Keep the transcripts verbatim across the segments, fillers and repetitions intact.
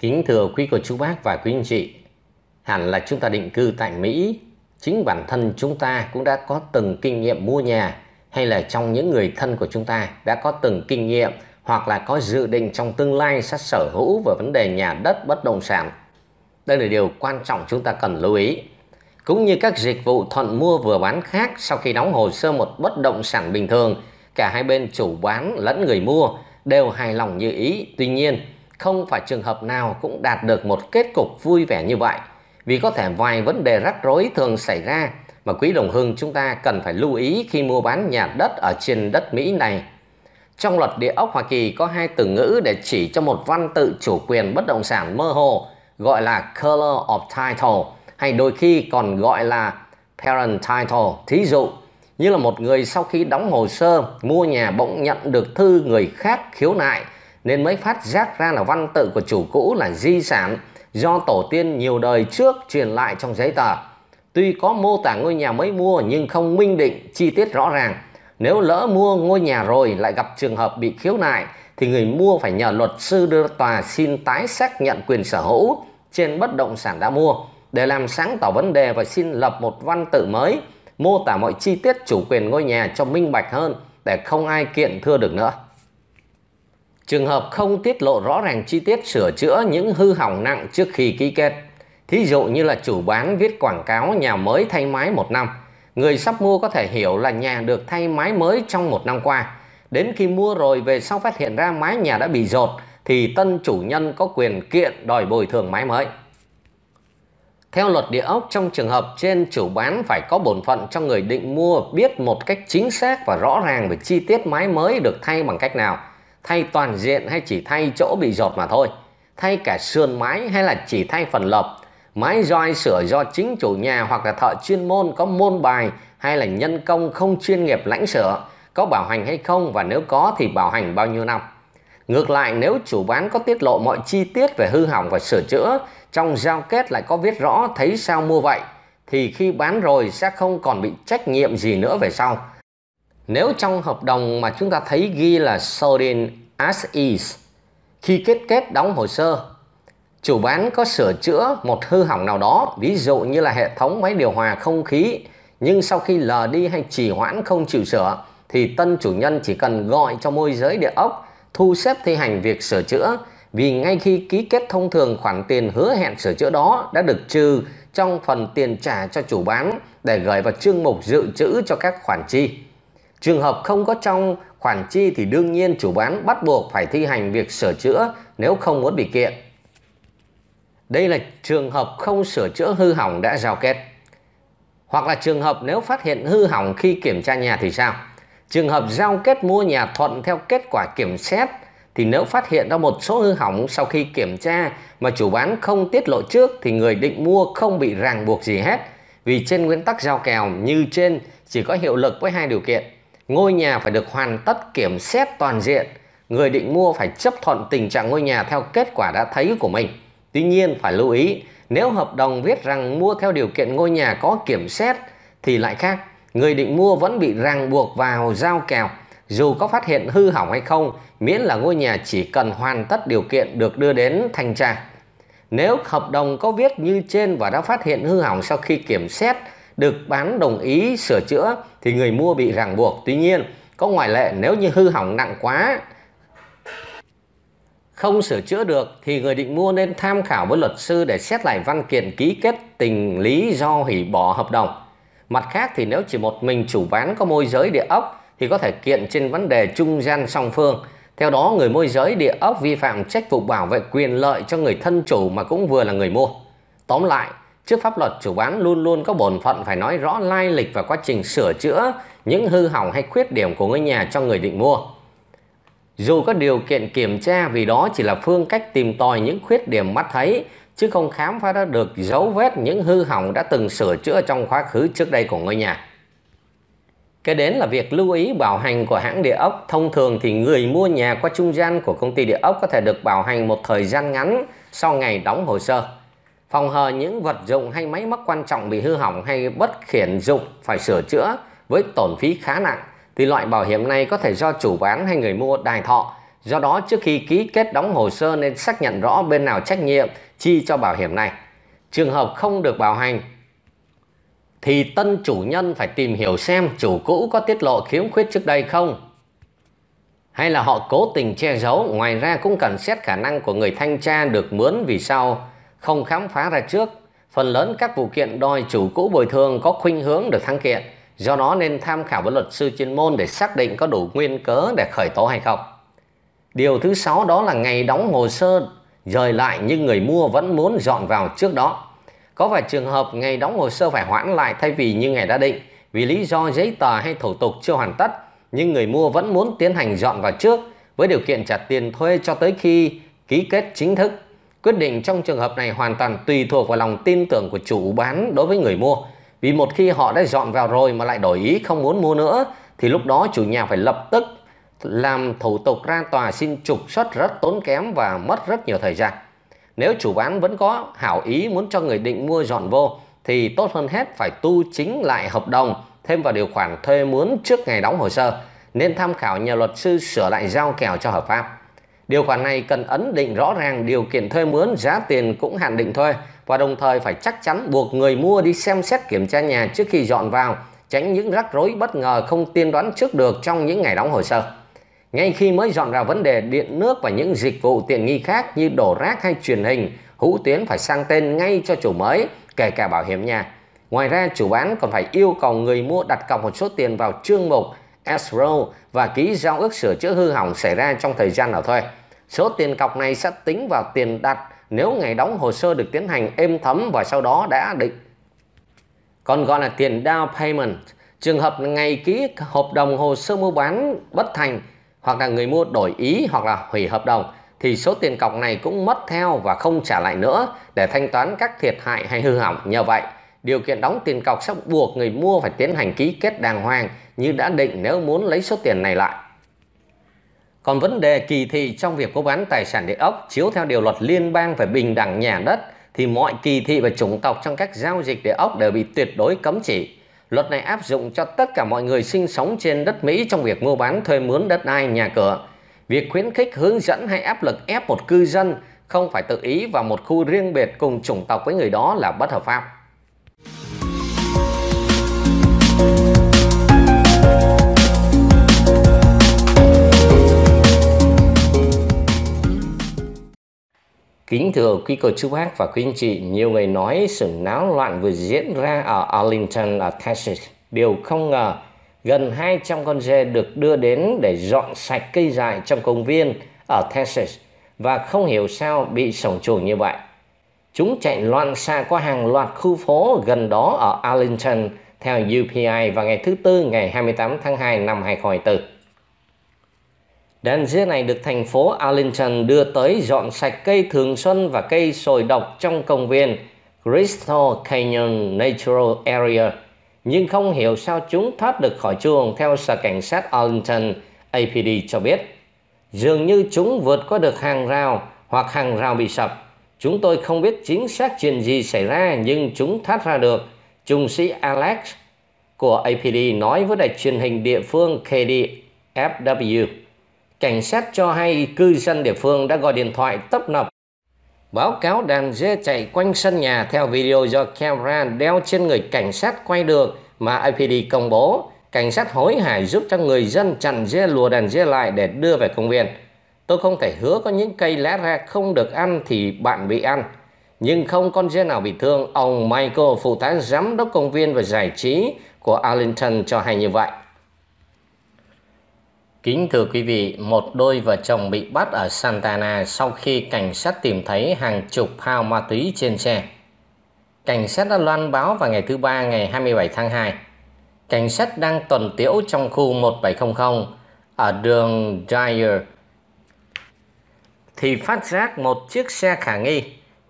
Kính thưa quý cô chú bác và quý anh chị, hẳn là chúng ta định cư tại Mỹ, chính bản thân chúng ta cũng đã có từng kinh nghiệm mua nhà, hay là trong những người thân của chúng ta đã có từng kinh nghiệm hoặc là có dự định trong tương lai sẽ sở hữu về vấn đề nhà đất, bất động sản. Đây là điều quan trọng chúng ta cần lưu ý. Cũng như các dịch vụ thuận mua vừa bán khác, sau khi đóng hồ sơ một bất động sản bình thường, cả hai bên chủ bán lẫn người mua đều hài lòng như ý. Tuy nhiên, không phải trường hợp nào cũng đạt được một kết cục vui vẻ như vậy, vì có thể vài vấn đề rắc rối thường xảy ra mà quý đồng hương chúng ta cần phải lưu ý khi mua bán nhà đất ở trên đất Mỹ này. Trong luật địa ốc Hoa Kỳ có hai từ ngữ để chỉ cho một văn tự chủ quyền bất động sản mơ hồ, gọi là color of title, hay đôi khi còn gọi là parent title. Thí dụ như là một người sau khi đóng hồ sơ mua nhà bỗng nhận được thư người khác khiếu nại, nên mới phát giác ra là văn tự của chủ cũ là di sản do tổ tiên nhiều đời trước truyền lại trong giấy tờ. Tuy có mô tả ngôi nhà mới mua nhưng không minh định chi tiết rõ ràng. Nếu lỡ mua ngôi nhà rồi lại gặp trường hợp bị khiếu nại thì người mua phải nhờ luật sư đưa tòa xin tái xác nhận quyền sở hữu trên bất động sản đã mua để làm sáng tỏ vấn đề và xin lập một văn tự mới mô tả mọi chi tiết chủ quyền ngôi nhà cho minh bạch hơn để không ai kiện thưa được nữa. Trường hợp không tiết lộ rõ ràng chi tiết sửa chữa những hư hỏng nặng trước khi ký kết. Thí dụ như là chủ bán viết quảng cáo nhà mới thay mái một năm. Người sắp mua có thể hiểu là nhà được thay mái mới trong một năm qua. Đến khi mua rồi về sau phát hiện ra mái nhà đã bị dột thì tân chủ nhân có quyền kiện đòi bồi thường mái mới. Theo luật địa ốc, trong trường hợp trên chủ bán phải có bổn phận cho người định mua biết một cách chính xác và rõ ràng về chi tiết mái mới được thay bằng cách nào. Thay toàn diện hay chỉ thay chỗ bị dột mà thôi, thay cả sườn mái hay là chỉ thay phần lợp, mái do ai sửa do chính chủ nhà hoặc là thợ chuyên môn có môn bài hay là nhân công không chuyên nghiệp lãnh sửa, có bảo hành hay không và nếu có thì bảo hành bao nhiêu năm. Ngược lại, nếu chủ bán có tiết lộ mọi chi tiết về hư hỏng và sửa chữa, trong giao kết lại có viết rõ thấy sao mua vậy, thì khi bán rồi sẽ không còn bị trách nhiệm gì nữa về sau. Nếu trong hợp đồng mà chúng ta thấy ghi là sold in as is, khi kết kết đóng hồ sơ, chủ bán có sửa chữa một hư hỏng nào đó, ví dụ như là hệ thống máy điều hòa không khí, nhưng sau khi lờ đi hay trì hoãn không chịu sửa, thì tân chủ nhân chỉ cần gọi cho môi giới địa ốc thu xếp thi hành việc sửa chữa, vì ngay khi ký kết thông thường khoản tiền hứa hẹn sửa chữa đó đã được trừ trong phần tiền trả cho chủ bán để gửi vào chương mục dự trữ cho các khoản chi. Trường hợp không có trong khoản chi thì đương nhiên chủ bán bắt buộc phải thi hành việc sửa chữa nếu không muốn bị kiện. Đây là trường hợp không sửa chữa hư hỏng đã giao kết. Hoặc là trường hợp nếu phát hiện hư hỏng khi kiểm tra nhà thì sao? Trường hợp giao kết mua nhà thuận theo kết quả kiểm xét thì nếu phát hiện ra một số hư hỏng sau khi kiểm tra mà chủ bán không tiết lộ trước thì người định mua không bị ràng buộc gì hết. Vì trên nguyên tắc giao kèo như trên chỉ có hiệu lực với hai điều kiện. Ngôi nhà phải được hoàn tất kiểm xét toàn diện. Người định mua phải chấp thuận tình trạng ngôi nhà theo kết quả đã thấy của mình. Tuy nhiên phải lưu ý, nếu hợp đồng viết rằng mua theo điều kiện ngôi nhà có kiểm xét thì lại khác. Người định mua vẫn bị ràng buộc vào giao kèo, dù có phát hiện hư hỏng hay không, miễn là ngôi nhà chỉ cần hoàn tất điều kiện được đưa đến thanh tra. Nếu hợp đồng có viết như trên và đã phát hiện hư hỏng sau khi kiểm xét, được bán đồng ý sửa chữa thì người mua bị ràng buộc. Tuy nhiên, có ngoại lệ, nếu như hư hỏng nặng quá, không sửa chữa được thì người định mua nên tham khảo với luật sư để xét lại văn kiện ký kết tình lý do hủy bỏ hợp đồng. Mặt khác thì nếu chỉ một mình chủ bán có môi giới địa ốc thì có thể kiện trên vấn đề trung gian song phương. Theo đó, người môi giới địa ốc vi phạm trách vụ bảo vệ quyền lợi cho người thân chủ mà cũng vừa là người mua. Tóm lại, trước pháp luật chủ bán luôn luôn có bổn phận phải nói rõ lai lịch và quá trình sửa chữa những hư hỏng hay khuyết điểm của ngôi nhà cho người định mua. Dù có điều kiện kiểm tra, vì đó chỉ là phương cách tìm tòi những khuyết điểm mắt thấy, chứ không khám phá ra được dấu vết những hư hỏng đã từng sửa chữa trong quá khứ trước đây của ngôi nhà. Kế đến là việc lưu ý bảo hành của hãng địa ốc. Thông thường thì người mua nhà qua trung gian của công ty địa ốc có thể được bảo hành một thời gian ngắn sau ngày đóng hồ sơ. Phòng hờ những vật dụng hay máy móc quan trọng bị hư hỏng hay bất khiển dụng phải sửa chữa với tổn phí khá nặng thì loại bảo hiểm này có thể do chủ bán hay người mua đài thọ Do đó, trước khi ký kết đóng hồ sơ nên xác nhận rõ bên nào trách nhiệm chi cho bảo hiểm này. Trường hợp không được bảo hành thì tân chủ nhân phải tìm hiểu xem chủ cũ có tiết lộ khiếm khuyết trước đây không, hay là họ cố tình che giấu. Ngoài ra cũng cần xét khả năng của người thanh tra được mướn vì sao không khám phá ra trước. Phần lớn các vụ kiện đòi chủ cũ bồi thường có khuynh hướng được thắng kiện, do đó nên tham khảo với luật sư chuyên môn để xác định có đủ nguyên cớ để khởi tố hay không. Điều thứ sáu đó là ngày đóng hồ sơ rời lại nhưng người mua vẫn muốn dọn vào trước đó. Có vài trường hợp ngày đóng hồ sơ phải hoãn lại thay vì như ngày đã định vì lý do giấy tờ hay thủ tục chưa hoàn tất, nhưng người mua vẫn muốn tiến hành dọn vào trước với điều kiện trả tiền thuê cho tới khi ký kết chính thức. Quyết định trong trường hợp này hoàn toàn tùy thuộc vào lòng tin tưởng của chủ bán đối với người mua, vì một khi họ đã dọn vào rồi mà lại đổi ý không muốn mua nữa thì lúc đó chủ nhà phải lập tức làm thủ tục ra tòa xin trục xuất rất tốn kém và mất rất nhiều thời gian. Nếu chủ bán vẫn có hảo ý muốn cho người định mua dọn vô thì tốt hơn hết phải tu chính lại hợp đồng, thêm vào điều khoản thuê mướn trước ngày đóng hồ sơ, nên tham khảo nhờ luật sư sửa lại giao kèo cho hợp pháp. Điều khoản này cần ấn định rõ ràng điều kiện thuê mướn, giá tiền cũng hạn định thuê, và đồng thời phải chắc chắn buộc người mua đi xem xét kiểm tra nhà trước khi dọn vào, tránh những rắc rối bất ngờ không tiên đoán trước được trong những ngày đóng hồ sơ. Ngay khi mới dọn vào, vấn đề điện nước và những dịch vụ tiện nghi khác như đổ rác hay truyền hình, hữu tuyến phải sang tên ngay cho chủ mới, kể cả bảo hiểm nhà. Ngoài ra, chủ bán còn phải yêu cầu người mua đặt cọc một số tiền vào chương mục escrow và ký giao ước sửa chữa hư hỏng xảy ra trong thời gian nào thuê. Số tiền cọc này sẽ tính vào tiền đặt nếu ngày đóng hồ sơ được tiến hành êm thấm và sau đó đã định, còn gọi là tiền down payment. Trường hợp ngày ký hợp đồng hồ sơ mua bán bất thành, hoặc là người mua đổi ý hoặc là hủy hợp đồng, thì số tiền cọc này cũng mất theo và không trả lại nữa để thanh toán các thiệt hại hay hư hỏng. Nhờ vậy, điều kiện đóng tiền cọc sẽ buộc người mua phải tiến hành ký kết đàng hoàng như đã định nếu muốn lấy số tiền này lại. Còn vấn đề kỳ thị trong việc mua bán tài sản địa ốc, chiếu theo điều luật liên bang về bình đẳng nhà đất thì mọi kỳ thị về chủng tộc trong các giao dịch địa ốc đều bị tuyệt đối cấm chỉ. Luật này áp dụng cho tất cả mọi người sinh sống trên đất Mỹ trong việc mua bán, thuê mướn đất đai, nhà cửa. Việc khuyến khích, hướng dẫn hay áp lực ép một cư dân không phải tự ý vào một khu riêng biệt cùng chủng tộc với người đó là bất hợp pháp. Kính thưa quý cô chú bác và quý anh chị, nhiều người nói sự náo loạn vừa diễn ra ở Arlington, ở Texas, điều không ngờ gần hai trăm con dê được đưa đến để dọn sạch cây dại trong công viên ở Texas và không hiểu sao bị sổng chuồng như vậy. Chúng chạy loạn xạ qua hàng loạt khu phố gần đó ở Arlington theo U P I vào ngày thứ Tư, ngày hai mươi tám tháng hai năm hai nghìn không trăm hai mươi tư. Đàn dê này được thành phố Arlington đưa tới dọn sạch cây thường xuân và cây sồi độc trong công viên Crystal Canyon Natural Area, nhưng không hiểu sao chúng thoát được khỏi chuồng. Theo Sở Cảnh sát Arlington A P D cho biết, dường như chúng vượt qua được hàng rào hoặc hàng rào bị sập. Chúng tôi không biết chính xác chuyện gì xảy ra nhưng chúng thoát ra được, Trung sĩ Alex của A P D nói với đài truyền hình địa phương K D F W. Cảnh sát cho hay cư dân địa phương đã gọi điện thoại tấp nập báo cáo đàn dê chạy quanh sân nhà. Theo video do camera đeo trên người cảnh sát quay được mà A P D công bố, cảnh sát hối hả giúp cho người dân chặn dê, lùa đàn dê lại để đưa về công viên. Tôi không thể hứa có những cây lá ra không được ăn thì bạn bị ăn, nhưng không con dê nào bị thương. Ông Michael, phụ tá giám đốc công viên và giải trí của Arlington cho hay như vậy. Kính thưa quý vị, một đôi vợ chồng bị bắt ở Santana sau khi cảnh sát tìm thấy hàng chục pound ma túy trên xe. Cảnh sát đã loan báo vào ngày thứ Ba, ngày hai mươi bảy tháng hai. Cảnh sát đang tuần tiễu trong khu một bảy không không ở đường Dyer thì phát giác một chiếc xe khả nghi.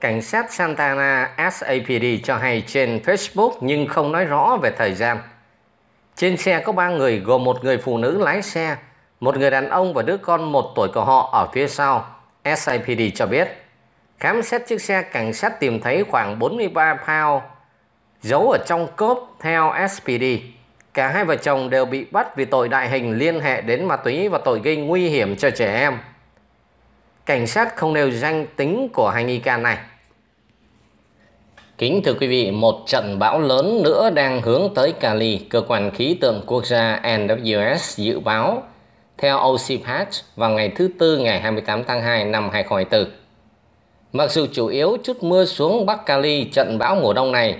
Cảnh sát Santana S A P D cho hay trên Facebook nhưng không nói rõ về thời gian. Trên xe có ba người gồm một người phụ nữ lái xe, một người đàn ông và đứa con một tuổi của họ ở phía sau, S A P D cho biết. Khám xét chiếc xe, cảnh sát tìm thấy khoảng bốn mươi ba pound giấu ở trong cốp. Theo S P D, cả hai vợ chồng đều bị bắt vì tội đại hình liên hệ đến ma túy và tội gây nguy hiểm cho trẻ em. Cảnh sát không nêu danh tính của hai nghi can này. Kính thưa quý vị, một trận bão lớn nữa đang hướng tới Cali. Cơ quan khí tượng quốc gia en vê kép ét dự báo theo o xê pê hát vào ngày thứ Tư ngày hai mươi tám tháng hai năm hai nghìn không trăm hai mươi tư. Mặc dù chủ yếu chút mưa xuống Bắc Cali, trận bão mùa đông này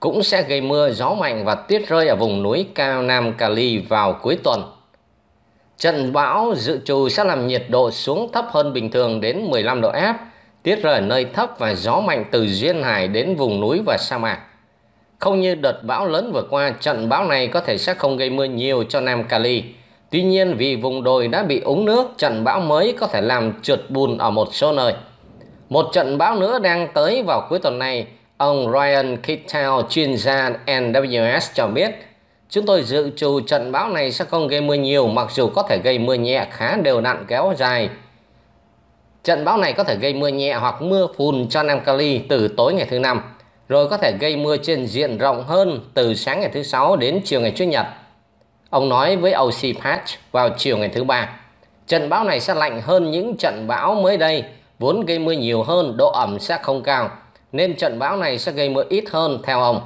cũng sẽ gây mưa, gió mạnh và tuyết rơi ở vùng núi cao Nam Cali vào cuối tuần. Trận bão dự trù sẽ làm nhiệt độ xuống thấp hơn bình thường đến mười lăm độ F, tuyết rơi ở nơi thấp và gió mạnh từ duyên hải đến vùng núi và sa mạc. Không như đợt bão lớn vừa qua, trận bão này có thể sẽ không gây mưa nhiều cho Nam Cali. Tuy nhiên, vì vùng đồi đã bị úng nước, trận bão mới có thể làm trượt bùn ở một số nơi. Một trận bão nữa đang tới vào cuối tuần này. Ông Ryan Kittel, chuyên gia en vê kép ét cho biết, chúng tôi dự trù trận bão này sẽ không gây mưa nhiều, mặc dù có thể gây mưa nhẹ khá đều đặn kéo dài. Trận bão này có thể gây mưa nhẹ hoặc mưa phùn cho Nam Cali từ tối ngày thứ Năm, rồi có thể gây mưa trên diện rộng hơn từ sáng ngày thứ Sáu đến chiều ngày Chủ nhật. Ông nói với o xê pê hát vào chiều ngày thứ Ba, trận bão này sẽ lạnh hơn những trận bão mới đây, vốn gây mưa nhiều hơn, độ ẩm sẽ không cao, nên trận bão này sẽ gây mưa ít hơn theo ông.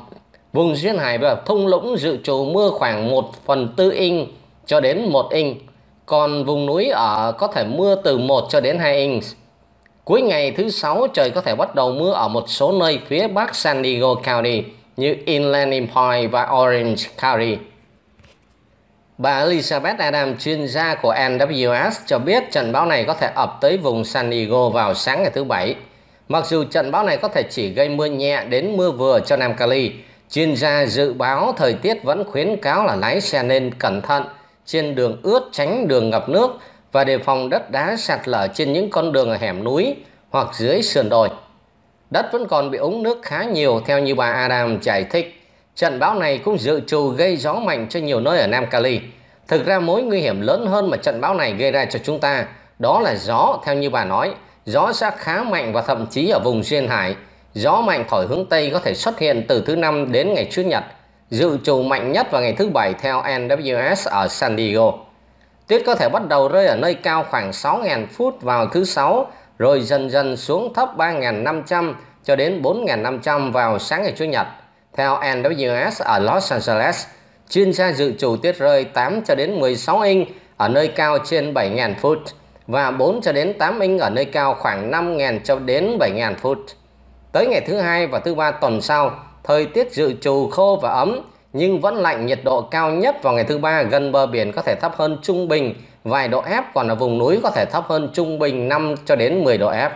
Vùng duyên hải và thung lũng dự trù mưa khoảng một phần tư inch cho đến một inch, còn vùng núi ở có thể mưa từ một cho đến hai inch. Cuối ngày thứ Sáu, trời có thể bắt đầu mưa ở một số nơi phía bắc San Diego County như Inland Empire và Orange County. Bà Elizabeth Adam, chuyên gia của en vê kép ét cho biết trận bão này có thể ập tới vùng San Diego vào sáng ngày thứ Bảy. Mặc dù trận bão này có thể chỉ gây mưa nhẹ đến mưa vừa cho Nam Cali, chuyên gia dự báo thời tiết vẫn khuyến cáo là lái xe nên cẩn thận trên đường ướt, tránh đường ngập nước và đề phòng đất đá sạt lở trên những con đường ở hẻm núi hoặc dưới sườn đồi. Đất vẫn còn bị úng nước khá nhiều, theo như bà Adam giải thích. Trận bão này cũng dự trù gây gió mạnh cho nhiều nơi ở Nam Cali. Thực ra mối nguy hiểm lớn hơn mà trận bão này gây ra cho chúng ta, đó là gió, theo như bà nói. Gió sẽ khá mạnh và thậm chí ở vùng duyên hải. Gió mạnh thổi hướng Tây có thể xuất hiện từ thứ Năm đến ngày Chủ nhật. Dự trù mạnh nhất vào ngày thứ Bảy theo en vê kép ét ở San Diego. Tuyết có thể bắt đầu rơi ở nơi cao khoảng sáu nghìn phút vào thứ Sáu, rồi dần dần xuống thấp ba nghìn năm trăm cho đến bốn nghìn năm trăm vào sáng ngày Chủ nhật. Theo en vê kép ét ở Los Angeles, chuyên gia dự trù tuyết rơi tám cho đến mười sáu inch ở nơi cao trên bảy nghìn phút và bốn cho đến tám inch ở nơi cao khoảng năm nghìn cho đến bảy nghìn phút. Tới ngày thứ Hai và thứ Ba tuần sau, thời tiết dự trù khô và ấm nhưng vẫn lạnh, nhiệt độ cao nhất vào ngày thứ Ba gần bờ biển có thể thấp hơn trung bình vài độ F, còn ở vùng núi có thể thấp hơn trung bình năm cho đến mười độ F.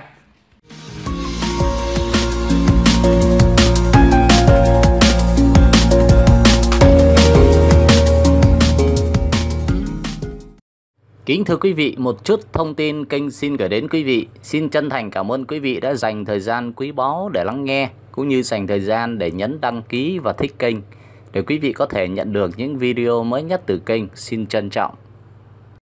Kính thưa quý vị, một chút thông tin kênh xin gửi đến quý vị. Xin chân thành cảm ơn quý vị đã dành thời gian quý báu để lắng nghe, cũng như dành thời gian để nhấn đăng ký và thích kênh, để quý vị có thể nhận được những video mới nhất từ kênh. Xin trân trọng.